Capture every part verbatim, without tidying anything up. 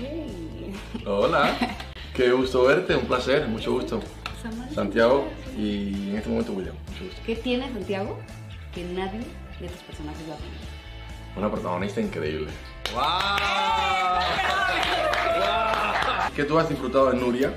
Hey. Hola, qué gusto verte, un placer, mucho gusto. Santiago y en este momento William, mucho gusto. ¿Qué tiene Santiago que nadie de tus personajes lo tiene? Una protagonista increíble. ¡Wow! ¡Wow! ¿Qué tú has disfrutado de Nuria?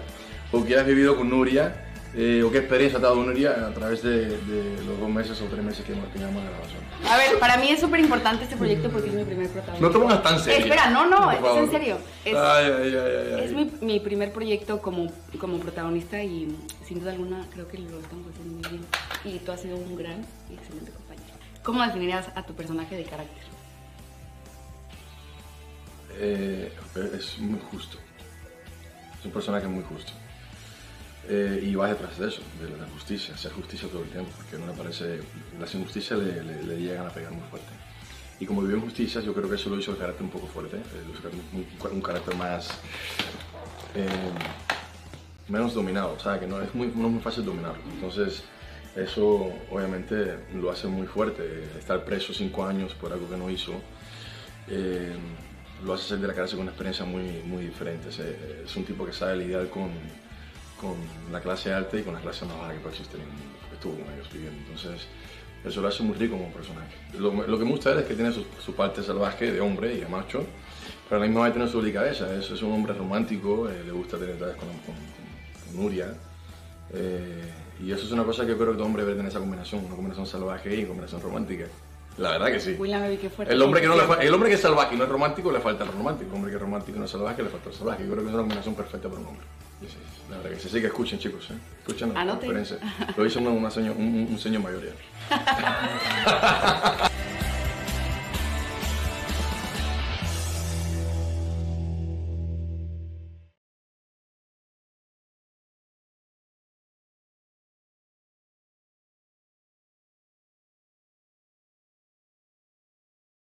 ¿O qué has vivido con Nuria? Eh, ¿O qué experiencia te ha dado Nuria a través de, de los dos meses o tres meses que hemos tenido la grabación? A ver, para mí es súper importante este proyecto porque es mi primer protagonista. No te pongas tan serio. Eh, espera, no, no, es en serio. Es, ay, ay, ay, ay. es mi, mi primer proyecto como, como protagonista y sin duda alguna creo que lo estamos haciendo muy bien. Y tú has sido un gran y excelente compañero. ¿Cómo definirías a tu personaje de carácter? Eh, es muy justo. Es un personaje muy justo. Eh, y vas detrás de eso, de la justicia, hacer justicia todo el tiempo, porque no le parece, las injusticias le, le, le llegan a pegar muy fuerte. Y como vivió en justicias, yo creo que eso lo hizo el carácter un poco fuerte, eh, un, un carácter más, eh, menos dominado, o sea, que no es muy, no es muy fácil dominarlo. Entonces, eso obviamente lo hace muy fuerte, estar preso cinco años por algo que no hizo. Eh, lo hace salir de la cárcel con una experiencia muy, muy diferente, es, es un tipo que sabe lidiar con con la clase alta y con las clases más bajas que puede existir en el mundo, porque estuvo con ellos viviendo. Entonces, eso lo hace muy rico como personaje. Lo, lo que me gusta de él es que tiene su, su parte salvaje de hombre y de macho, pero a la misma vez tiene su delicadeza. Es, es un hombre romántico, eh, le gusta tener detalles con, con, con, con Nuria. Eh, y eso es una cosa que yo creo que todo hombre debe tener esa combinación, una combinación salvaje y combinación romántica. La verdad que sí. William Levy, qué fuerte. El hombre que, no le fa el hombre que es salvaje y no es romántico, le falta el romántico. El hombre que es romántico y no es salvaje, le falta el salvaje. Yo creo que es una combinación perfecta para un hombre. Sí, sí, la verdad que sí, sí, que escuchen, chicos, ¿eh? Escuchen la conferencia. Lo hizo una, una seño, un, un señor mayor ya.